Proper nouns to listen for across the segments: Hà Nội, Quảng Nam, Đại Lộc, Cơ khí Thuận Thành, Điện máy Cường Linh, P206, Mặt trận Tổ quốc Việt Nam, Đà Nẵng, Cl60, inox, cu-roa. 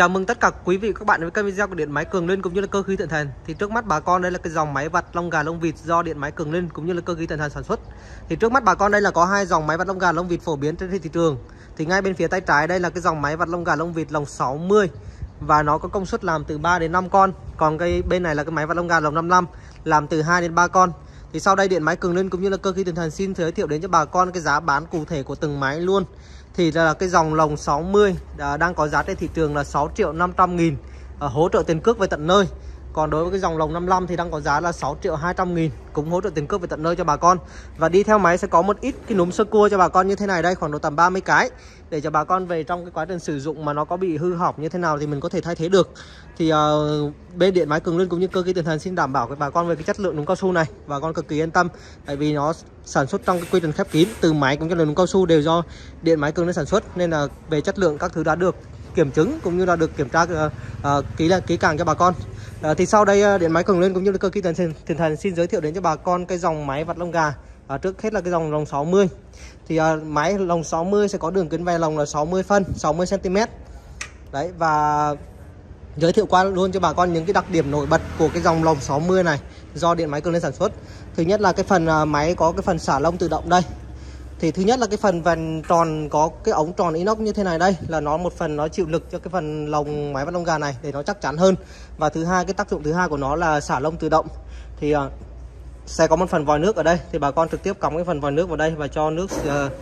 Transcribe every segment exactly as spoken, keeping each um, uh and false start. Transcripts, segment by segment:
Chào mừng tất cả quý vị các bạn với kênh video của Điện máy Cường Linh cũng như là Cơ khí Thuận Thành. Thì trước mắt bà con đây là cái dòng máy vặt lông gà lông vịt do Điện máy Cường Linh cũng như là Cơ khí Thuận Thành sản xuất. Thì trước mắt bà con đây là có hai dòng máy vặt lông gà lông vịt phổ biến trên thị trường. Thì ngay bên phía tay trái đây là cái dòng máy vặt lông gà lông vịt lồng sáu mươi và nó có công suất làm từ ba đến năm con. Còn cái bên này là cái máy vặt lông gà lồng năm mươi lăm làm từ hai đến ba con. Thì sau đây Điện máy Cường Linh cũng như là Cơ khí Thuận Thành xin giới thiệu đến cho bà con cái giá bán cụ thể của từng máy luôn. Thì là cái dòng lồng sáu mươi đang có giá trên thị trường là sáu triệu năm trăm nghìn, hỗ trợ tiền cước về tận nơi. Còn đối với cái dòng lồng năm mươi lăm thì đang có giá là sáu triệu hai trăm nghìn, cũng hỗ trợ tiền cước về tận nơi cho bà con. Và đi theo máy sẽ có một ít cái núm sơ cua cho bà con như thế này đây, khoảng độ tầm ba mươi cái, để cho bà con về trong cái quá trình sử dụng mà nó có bị hư hỏng như thế nào thì mình có thể thay thế được. Thì uh, bên Điện máy Cường Linh cũng như Cơ khí Thuận Thành xin đảm bảo với bà con về cái chất lượng núm cao su này. Bà con cực kỳ yên tâm, tại vì nó sản xuất trong cái quy trình khép kín, từ máy cũng như là núm cao su đều do Điện máy Cường Linh sản xuất, nên là về chất lượng các thứ đã được kiểm chứng cũng như là được kiểm tra uh, uh, kỹ là kỹ càng cho bà con. Uh, thì sau đây uh, Điện máy Cường Linh cũng như là Cơ khí Thuận Thành xin giới thiệu đến cho bà con cái dòng máy vặt lông gà. Uh, trước hết là cái dòng lồng sáu mươi. Thì uh, máy lồng sáu mươi sẽ có đường kính vài lồng là sáu mươi phân, sáu mươi xăng ti mét. Đấy, và giới thiệu qua luôn cho bà con những cái đặc điểm nổi bật của cái dòng lồng sáu mươi này do Điện máy Cường Linh sản xuất. Thứ nhất là cái phần uh, máy có cái phần xả lông tự động đây. Thì thứ nhất là cái phần vành tròn, có cái ống tròn inox như thế này đây, là nó một phần nó chịu lực cho cái phần lồng máy vắt lông gà này để nó chắc chắn hơn. Và thứ hai, cái tác dụng thứ hai của nó là xả lông tự động. Thì uh, sẽ có một phần vòi nước ở đây, thì bà con trực tiếp cắm cái phần vòi nước vào đây và cho nước uh,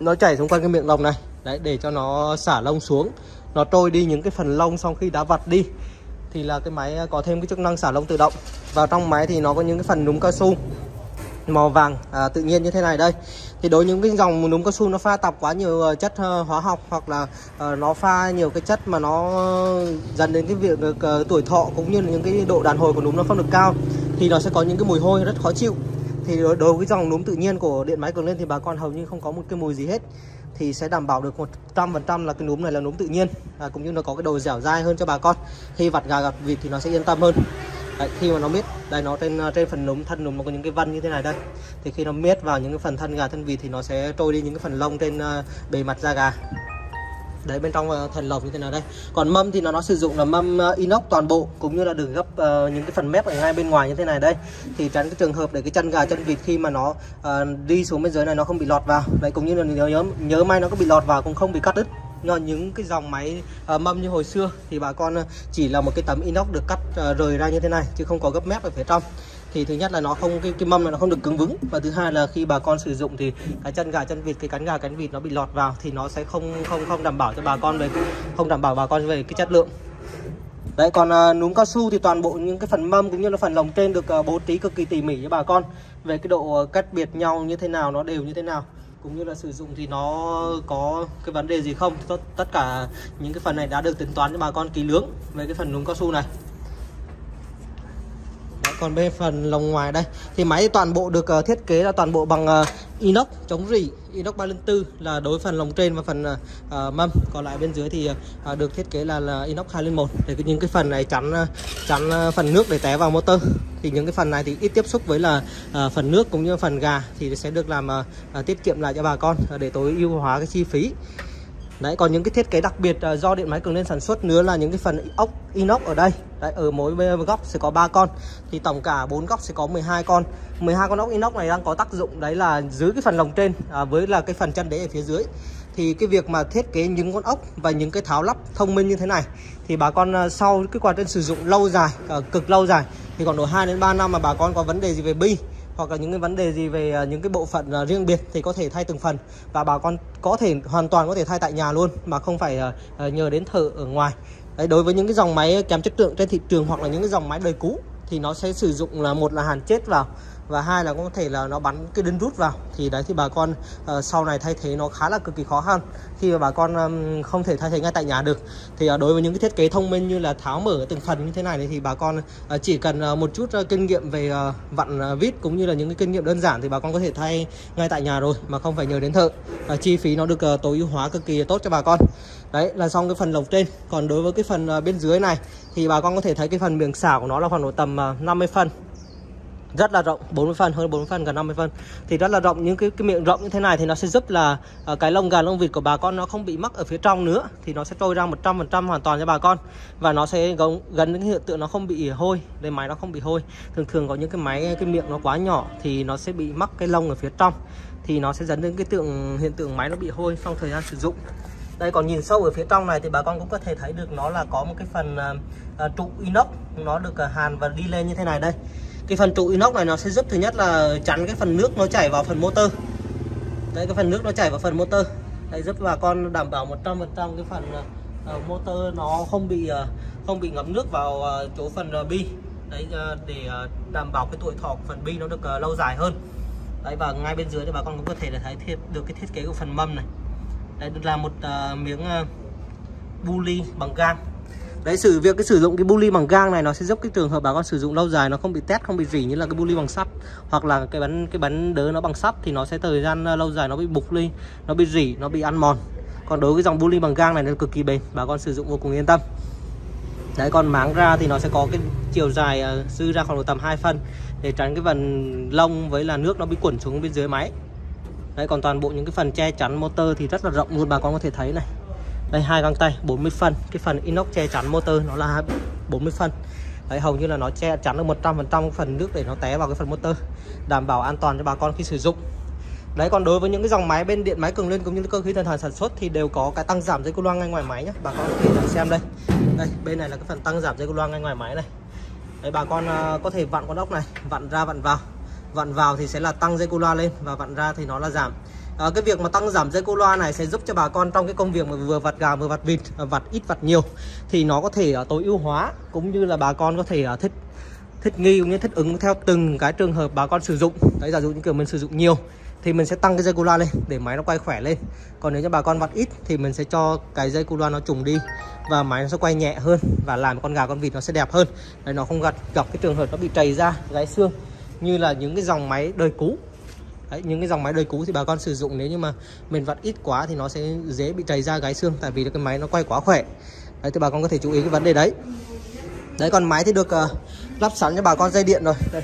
nó chảy xung quanh cái miệng lồng này. Đấy, để cho nó xả lông xuống, nó trôi đi những cái phần lông sau khi đã vặt đi. Thì là cái máy có thêm cái chức năng xả lông tự động. Vào trong máy thì nó có những cái phần núm cao su màu vàng à, tự nhiên như thế này đây. Thì đối với những cái dòng núm cao su nó pha tạp quá nhiều chất uh, hóa học, hoặc là uh, nó pha nhiều cái chất mà nó dẫn đến cái việc uh, tuổi thọ cũng như là những cái độ đàn hồi của núm nó không được cao, thì nó sẽ có những cái mùi hôi rất khó chịu. Thì đối, đối với cái dòng núm tự nhiên của Điện máy Cường Linh thì bà con hầu như không có một cái mùi gì hết, thì sẽ đảm bảo được một trăm phần trăm là cái núm này là núm tự nhiên, à, cũng như nó có cái độ dẻo dai hơn cho bà con. Khi vặt gà gặt vịt thì nó sẽ yên tâm hơn. Đấy, khi mà nó miết đây, nó trên trên phần núm, thân núm nó có những cái vân như thế này đây, thì khi nó miết vào những cái phần thân gà thân vịt thì nó sẽ trôi đi những cái phần lông trên uh, bề mặt da gà. Đấy, bên trong uh, thần lồng như thế nào đây. Còn mâm thì nó nó sử dụng là mâm uh, inox toàn bộ, cũng như là được gấp uh, những cái phần mép ở ngay bên ngoài như thế này đây, thì tránh cái trường hợp để cái chân gà chân vịt khi mà nó uh, đi xuống bên dưới này nó không bị lọt vào. Đấy, cũng như là nhớ nhớ may nó có bị lọt vào cũng không bị cắt đứt. Nó những cái dòng máy uh, mâm như hồi xưa thì bà con chỉ là một cái tấm inox được cắt uh, rời ra như thế này, chứ không có gấp mép ở phía trong. Thì thứ nhất là nó không cái, cái mâm này nó không được cứng vững, và thứ hai là khi bà con sử dụng thì cái chân gà chân vịt, cái cánh gà cánh vịt nó bị lọt vào thì nó sẽ không không không đảm bảo cho bà con về không đảm bảo bà con về cái chất lượng. Đấy, còn uh, núm cao su thì toàn bộ những cái phần mâm cũng như là phần lồng trên được uh, bố trí cực kỳ tỉ mỉ cho bà con, về cái độ uh, cách biệt nhau như thế nào, nó đều như thế nào, cũng như là sử dụng thì nó có cái vấn đề gì không. Tất cả những cái phần này đã được tính toán cho bà con kỹ lưỡng về cái phần núm cao su này. Đấy, còn bên phần lồng ngoài đây thì máy toàn bộ được uh, thiết kế là toàn bộ bằng uh, inox chống rỉ, inox ba không bốn là đối phần lồng trên và phần uh, mâm. Còn lại bên dưới thì uh, được thiết kế là, là inox hai không một để những cái phần này chắn chắn uh, phần nước để té vào motor. Thì những cái phần này thì ít tiếp xúc với là uh, phần nước cũng như phần gà, thì sẽ được làm uh, uh, tiết kiệm lại cho bà con uh, để tối ưu hóa cái chi phí. Đấy, còn những cái thiết kế đặc biệt uh, do Điện máy Cường Linh sản xuất nữa là những cái phần ốc inox ở đây. Đấy, ở mỗi góc sẽ có ba con, thì tổng cả bốn góc sẽ có mười hai con. mười hai con ốc inox này đang có tác dụng đấy là giữ cái phần lồng trên à, với là cái phần chân đế ở phía dưới. Thì cái việc mà thiết kế những con ốc và những cái tháo lắp thông minh như thế này thì bà con sau cái quá trình sử dụng lâu dài, cực lâu dài, thì còn độ hai đến ba năm mà bà con có vấn đề gì về bi hoặc là những cái vấn đề gì về những cái bộ phận riêng biệt thì có thể thay từng phần, và bà con có thể hoàn toàn có thể thay tại nhà luôn mà không phải nhờ đến thợ ở ngoài. Đấy, đối với những cái dòng máy kém chất lượng trên thị trường hoặc là những cái dòng máy đời cũ thì nó sẽ sử dụng là một là hàn chết vào, và hai là có thể là nó bắn cái đinh rút vào. Thì đấy, thì bà con uh, sau này thay thế nó khá là cực kỳ khó khăn khi mà bà con um, không thể thay thế ngay tại nhà được. Thì uh, đối với những cái thiết kế thông minh như là tháo mở từng phần như thế này thì bà con uh, chỉ cần uh, một chút uh, kinh nghiệm về uh, vặn uh, vít cũng như là những cái kinh nghiệm đơn giản thì bà con có thể thay ngay tại nhà rồi mà không phải nhờ đến thợ. uh, Chi phí nó được uh, tối ưu hóa cực kỳ tốt cho bà con. Đấy là xong cái phần lồng trên. Còn đối với cái phần uh, bên dưới này thì bà con có thể thấy cái phần miệng xả của nó là khoảng độ tầm uh, năm mươi phân rất là rộng, bốn mươi phân, hơn bốn mươi phân, gần năm mươi phân. Thì rất là rộng, những cái, cái miệng rộng như thế này thì nó sẽ giúp là uh, cái lông gà, lông vịt của bà con nó không bị mắc ở phía trong nữa, thì nó sẽ trôi ra một trăm phần trăm hoàn toàn cho bà con. Và nó sẽ gần những hiện tượng nó không bị hôi, đây máy nó không bị hôi. Thường thường có những cái máy cái miệng nó quá nhỏ thì nó sẽ bị mắc cái lông ở phía trong, thì nó sẽ dẫn đến cái tượng hiện tượng máy nó bị hôi trong thời gian sử dụng. Đây, còn nhìn sâu ở phía trong này thì bà con cũng có thể thấy được nó là có một cái phần uh, trụ inox nó được uh, hàn và đi lên như thế này đây. Cái phần trụ inox này nó sẽ giúp thứ nhất là chắn cái phần nước nó chảy vào phần motor. Đây, cái phần nước nó chảy vào phần motor. Đây giúp bà con đảm bảo một trăm phần trăm cái phần uh, motor nó không bị uh, không bị ngấm nước vào uh, chỗ phần uh, bi. Đấy, uh, để uh, đảm bảo cái tuổi thọ của phần bi nó được uh, lâu dài hơn. Đấy, và ngay bên dưới thì bà con cũng có thể là thấy thêm được cái thiết kế của phần mâm này. Đấy, là một uh, miếng uh, bu li bằng gang. Đấy, sự việc cái sử dụng cái bu li bằng gang này nó sẽ giúp cái trường hợp bà con sử dụng lâu dài nó không bị tét, không bị rỉ như là cái bu li bằng sắt, hoặc là cái bánh cái bánh đỡ nó bằng sắt thì nó sẽ thời gian uh, lâu dài nó bị bục ly, nó bị rỉ, nó bị ăn mòn. Còn đối với dòng bu li bằng gang này nó cực kỳ bền, bà con sử dụng vô cùng yên tâm. Đấy, còn máng ra thì nó sẽ có cái chiều dài uh, dư ra khoảng độ tầm hai phân để tránh cái phần lông với là nước nó bị cuộn xuống bên dưới máy. Đấy, còn toàn bộ những cái phần che chắn motor thì rất là rộng luôn, bà con có thể thấy này. Đây, hai găng tay bốn mươi phân, cái phần inox che chắn motor nó là bốn mươi phân. Đấy, hầu như là nó che chắn được một trăm phần trăm phần nước để nó té vào cái phần motor, đảm bảo an toàn cho bà con khi sử dụng. Đấy, còn đối với những cái dòng máy bên Điện máy Cường Linh cũng như Cơ khí Thuận Thành sản xuất thì đều có cái tăng giảm dây cu loa ngay ngoài máy nhé. Bà con có thể xem đây. Đây, bên này là cái phần tăng giảm dây cu loa ngay ngoài máy này. Đấy, bà con có thể vặn con ốc này, vặn ra vặn vào. Vặn vào thì sẽ là tăng dây cu loa lên, và vặn ra thì nó là giảm. à, Cái việc mà tăng giảm dây cu loa này sẽ giúp cho bà con trong cái công việc mà vừa vặt gà vừa vặt vịt, vặt ít vặt nhiều, thì nó có thể tối ưu hóa, cũng như là bà con có thể thích thích nghi cũng như thích ứng theo từng cái trường hợp bà con sử dụng. Đấy, giả dụ như kiểu mình sử dụng nhiều thì mình sẽ tăng cái dây cu loa lên để máy nó quay khỏe lên. Còn nếu như bà con vặt ít thì mình sẽ cho cái dây cu loa nó trùng đi, và máy nó sẽ quay nhẹ hơn, và làm con gà con vịt nó sẽ đẹp hơn. Đấy, nó không gặp, gặp cái trường hợp nó bị trầy da, gãy xương như là những cái dòng máy đời cũ. Đấy, những cái dòng máy đời cũ thì bà con sử dụng nếu như mà mình vặt ít quá thì nó sẽ dễ bị trầy da gãy xương, tại vì cái máy nó quay quá khỏe. Đấy, thì bà con có thể chú ý cái vấn đề đấy. Đấy, còn máy thì được uh, lắp sẵn cho bà con dây điện rồi. Đây,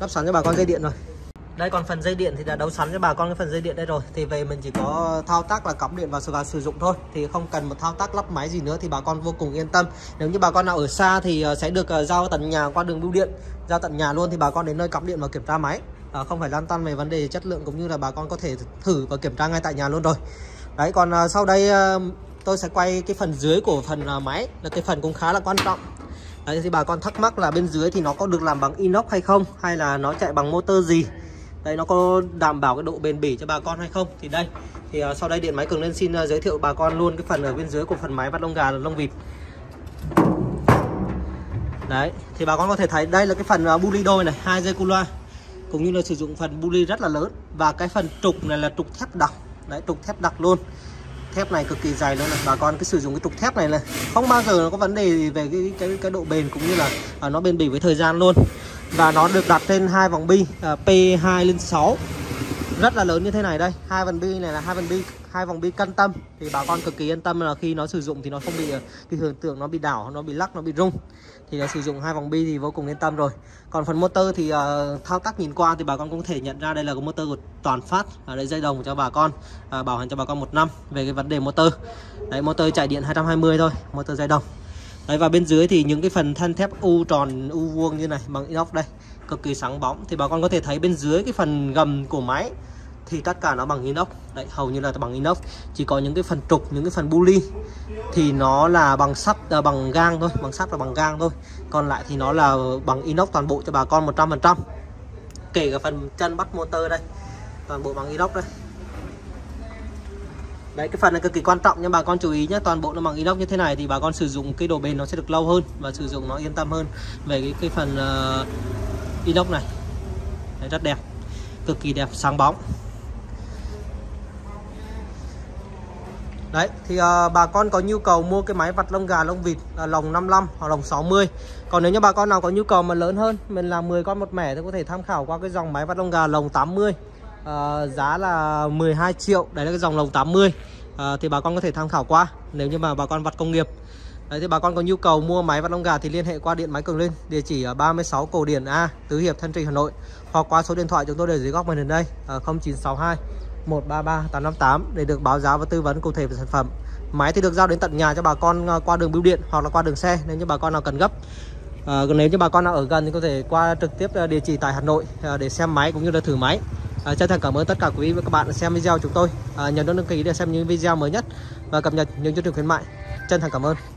lắp sẵn cho bà con dây điện rồi. Đây, còn phần dây điện thì đã đấu sẵn cho bà con cái phần dây điện đây rồi, thì về mình chỉ có thao tác là cắm điện vào và sử dụng thôi, thì không cần một thao tác lắp máy gì nữa, thì bà con vô cùng yên tâm. Nếu như bà con nào ở xa thì sẽ được giao tận nhà qua đường bưu điện, giao tận nhà luôn, thì bà con đến nơi cắm điện và kiểm tra máy, à, không phải lăn tăn về vấn đề chất lượng, cũng như là bà con có thể thử và kiểm tra ngay tại nhà luôn rồi. Đấy, còn sau đây tôi sẽ quay cái phần dưới của phần máy, là cái phần cũng khá là quan trọng. Đấy, thì bà con thắc mắc là bên dưới thì nó có được làm bằng inox hay không, hay là nó chạy bằng motor gì. Đây, nó có đảm bảo cái độ bền bỉ cho bà con hay không. Thì đây, thì uh, sau đây Điện máy Cường Linh xin uh, giới thiệu bà con luôn cái phần ở bên dưới của phần máy vắt lông gà, lông vịt. Đấy, thì bà con có thể thấy đây là cái phần uh, bu li đôi này, hai dây cu loa, cũng như là sử dụng phần bu li rất là lớn. Và cái phần trục này là trục thép đặc. Đấy, trục thép đặc luôn. Thép này cực kỳ dày luôn này. Bà con cứ sử dụng cái trục thép này là không bao giờ nó có vấn đề gì về cái cái cái độ bền, cũng như là uh, nó bền bỉ với thời gian luôn. Và nó được đặt trên hai vòng bi uh, P hai không sáu rất là lớn như thế này. Đây, hai vòng bi này là hai vòng bi hai vòng bi căn tâm, thì bà con cực kỳ yên tâm là khi nó sử dụng thì nó không bị cái hiện tượng nó bị đảo, nó bị lắc, nó bị rung. Thì đã sử dụng hai vòng bi thì vô cùng yên tâm rồi. Còn phần motor thì uh, thao tác nhìn qua thì bà con cũng có thể nhận ra đây là cái motor của Toàn Phát. Ở đây dây đồng cho bà con, uh, bảo hành cho bà con một năm về cái vấn đề motor. Đấy, motor chạy điện hai trăm hai mươi thôi, motor dây đồng. Đấy, và bên dưới thì những cái phần thân thép u tròn, u vuông như này bằng inox đây, cực kỳ sáng bóng. Thì bà con có thể thấy bên dưới cái phần gầm của máy thì tất cả nó bằng inox. Đấy, hầu như là bằng inox, chỉ có những cái phần trục, những cái phần bu li thì nó là bằng sắt, à, bằng gang thôi, bằng sắt và bằng gang thôi. Còn lại thì nó là bằng inox toàn bộ cho bà con một trăm phần trăm. Kể cả phần chân bắt motor đây, toàn bộ bằng inox đây. Đấy, cái phần này cực kỳ quan trọng nhưng bà con chú ý nhé, toàn bộ nó bằng inox như thế này thì bà con sử dụng cái độ bền nó sẽ được lâu hơn, và sử dụng nó yên tâm hơn về cái, cái phần uh, inox này. Đấy, rất đẹp, cực kỳ đẹp, sáng bóng. Đấy, thì uh, bà con có nhu cầu mua cái máy vặt lông gà, lông vịt uh, lồng năm mươi lăm hoặc lồng sáu mươi. Còn nếu như bà con nào có nhu cầu mà lớn hơn, mình làm mười con một mẻ thì có thể tham khảo qua cái dòng máy vặt lông gà lồng tám mươi. Uh, giá là mười hai triệu. Đấy là cái dòng lồng tám mươi. uh, Thì bà con có thể tham khảo qua nếu như mà bà con vặt công nghiệp. Đấy, thì bà con có nhu cầu mua máy vắt lông gà thì liên hệ qua Điện máy Cường Linh, địa chỉ ở ba mươi sáu Cầu Điển A, Tứ Hiệp, Thanh Trì, Hà Nội, hoặc qua số điện thoại chúng tôi để dưới góc màn hình đây không chín sáu hai một ba ba tám năm tám để được báo giá và tư vấn cụ thể về sản phẩm. Máy thì được giao đến tận nhà cho bà con qua đường bưu điện hoặc là qua đường xe nếu như bà con nào cần gấp. À, nếu như bà con nào ở gần thì có thể qua trực tiếp địa chỉ tại Hà Nội để xem máy cũng như là thử máy. À, chân thành cảm ơn tất cả quý vị và các bạn đã xem video chúng tôi. À, nhấn đăng ký để xem những video mới nhất và cập nhật những chương trình khuyến mại. Chân thành cảm ơn.